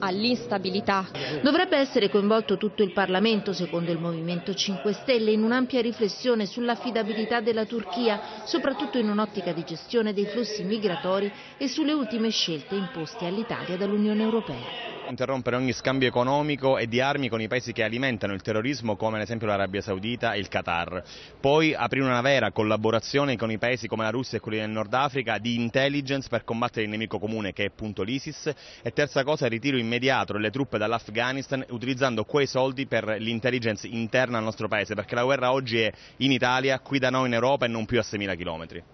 all'instabilità. Dovrebbe essere coinvolto tutto il Parlamento, secondo il Movimento 5 Stelle, in un'ampia riflessione sull'affidabilità della Turchia, soprattutto in un'ottica di gestione dei flussi migratori e sulle ultime scelte imposte all'Italia dall'Unione Europea. Interrompere ogni scambio economico e di armi con i paesi che alimentano il terrorismo, come ad esempio l'Arabia Saudita e il Qatar. Poi aprire una vera collaborazione con i paesi come la Russia e quelli del Nord Africa di intelligence per combattere il nemico comune, che è appunto l'ISIS. E terza cosa, ritiro immediato delle truppe dall'Afghanistan utilizzando quei soldi per l'intelligence interna al nostro paese, perché la guerra oggi è in Italia, qui da noi in Europa e non più a 6.000 chilometri.